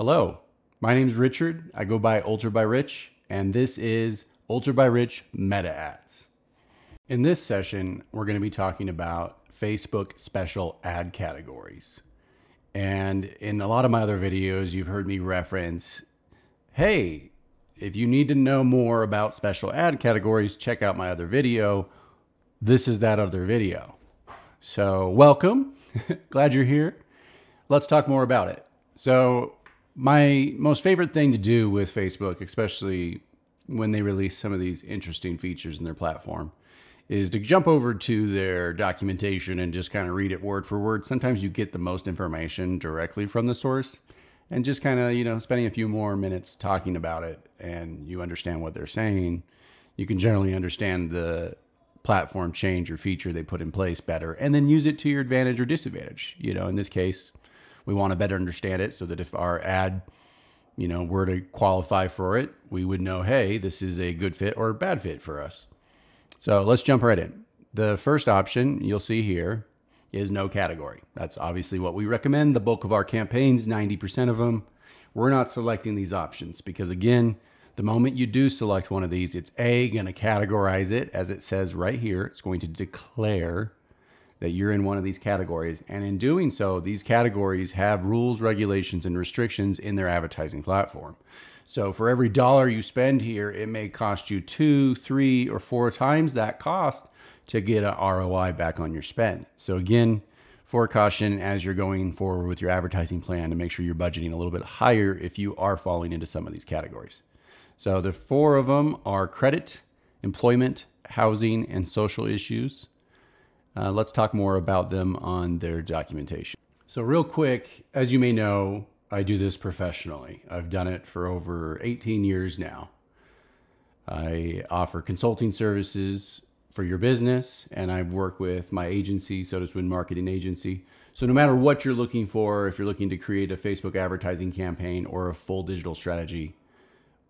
Hello, my name's Richard. I go by Ultra by Rich, and this is Ultra by Rich Meta Ads. In this session, we're going to be talking about Facebook special ad categories. And in a lot of my other videos, you've heard me reference, hey, if you need to know more about special ad categories, check out my other video. This is that other video. So welcome, glad you're here. Let's talk more about it. So my most favorite thing to do with Facebook, especially when they release some of these interesting features in their platform, is to jump over to their documentation and just kind of read it word for word. Sometimes you get the most information directly from the source, and just kind of, you know, spending a few more minutes talking about it and you understand what they're saying. You can generally understand the platform change or feature they put in place better, and then use it to your advantage or disadvantage. You know, in this case, we want to better understand it so that if our ad, you know, were to qualify for it, we would know, hey, this is a good fit or a bad fit for us. So let's jump right in. The first option you'll see here is no category. That's obviously what we recommend. The bulk of our campaigns, 90% of them, we're not selecting these options because, again, the moment you do select one of these, it's A, going to categorize it, as it says right here. It's going to declare that you're in one of these categories. And in doing so, these categories have rules, regulations, and restrictions in their advertising platform. So for every dollar you spend here, it may cost you 2, 3, or 4 times that cost to get an ROI back on your spend. So again, for caution as you're going forward with your advertising plan, to make sure you're budgeting a little bit higher if you are falling into some of these categories. So the 4 of them are credit, employment, housing, and social issues. Let's talk more about them on their documentation. So real quick, as you may know, I do this professionally. I've done it for over 18 years now. I offer consulting services for your business, and I work with my agency, SodaSwim Marketing Agency. So no matter what you're looking for, if you're looking to create a Facebook advertising campaign or a full digital strategy,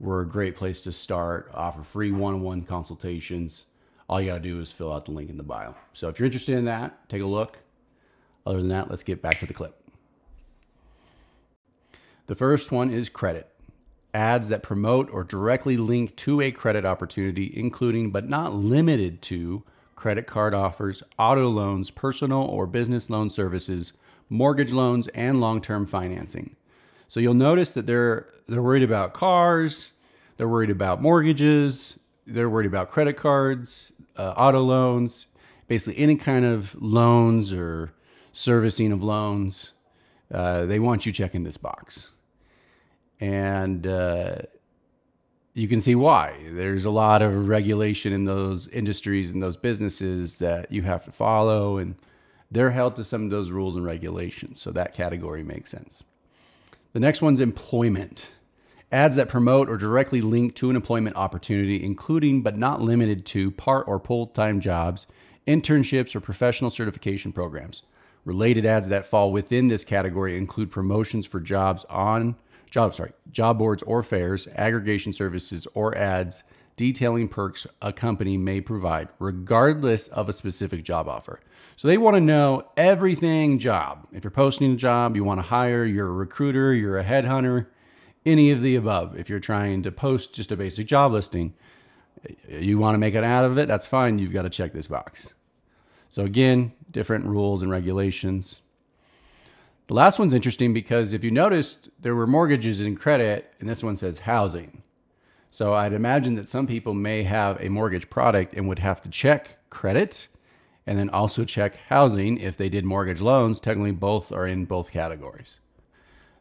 we're a great place to start. Offer free one-on-one consultations. All you gotta do is fill out the link in the bio. So if you're interested in that, take a look. Other than that, let's get back to the clip. The first one is credit. Ads that promote or directly link to a credit opportunity, including but not limited to credit card offers, auto loans, personal or business loan services, mortgage loans, and long-term financing. So you'll notice that they're worried about cars, they're worried about mortgages, they're worried about credit cards, auto loans, basically any kind of loans or servicing of loans. They want you checking this box. And you can see why. There's a lot of regulation in those industries and those businesses that you have to follow, and they're held to some of those rules and regulations. So that category makes sense. The next one's employment. Ads that promote or directly link to an employment opportunity, including but not limited to part or full-time jobs, internships, or professional certification programs. Related ads that fall within this category include promotions for jobs on job boards or fairs, aggregation services, or ads detailing perks a company may provide, regardless of a specific job offer. So they want to know everything job. If you're posting a job, you want to hire, you're a recruiter, you're a headhunter, any of the above. If you're trying to post just a basic job listing, you want to make an ad of it, that's fine. You've got to check this box. So again, different rules and regulations. The last one's interesting because if you noticed, there were mortgages and credit, and this one says housing. So I'd imagine that some people may have a mortgage product and would have to check credit and then also check housing if they did mortgage loans. Technically, both are in both categories.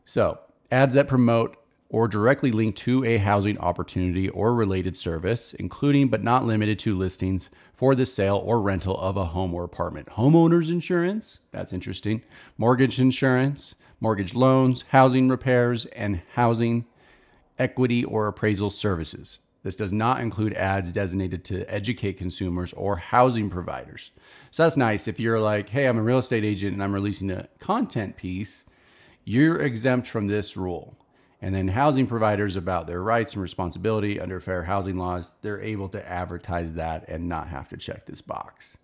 So ads that promote or directly link to a housing opportunity or related service, including but not limited to listings for the sale or rental of a home or apartment. Homeowners insurance, that's interesting. Mortgage insurance, mortgage loans, housing repairs, and housing equity or appraisal services. This does not include ads designated to educate consumers or housing providers. So that's nice. If you're like, hey, I'm a real estate agent and I'm releasing a content piece, you're exempt from this rule. And then housing providers, about their rights and responsibility under fair housing laws, they're able to advertise that and not have to check this box.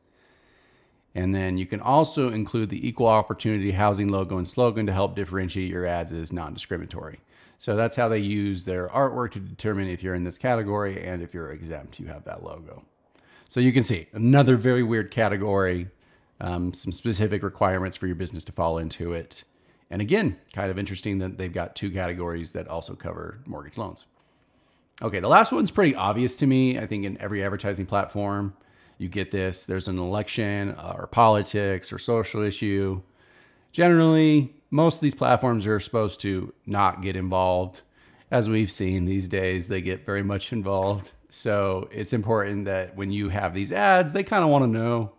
And then you can also include the equal opportunity housing logo and slogan to help differentiate your ads as non-discriminatory. So that's how they use their artwork to determine if you're in this category and if you're exempt, you have that logo. So you can see another very weird category, some specific requirements for your business to fall into it. And again, kind of interesting that they've got two categories that also cover mortgage loans. Okay, the last one's pretty obvious to me. I think in every advertising platform, you get this. There's an election or politics or social issue. Generally, most of these platforms are supposed to not get involved. As we've seen these days, they get very much involved. So it's important that when you have these ads, they kind of want to know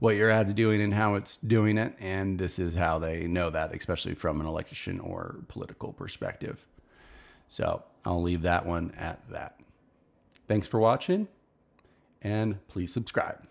what your ad's doing and how it's doing it. And this is how they know that, especially from an election or political perspective. So I'll leave that one at that. Thanks for watching. And please subscribe.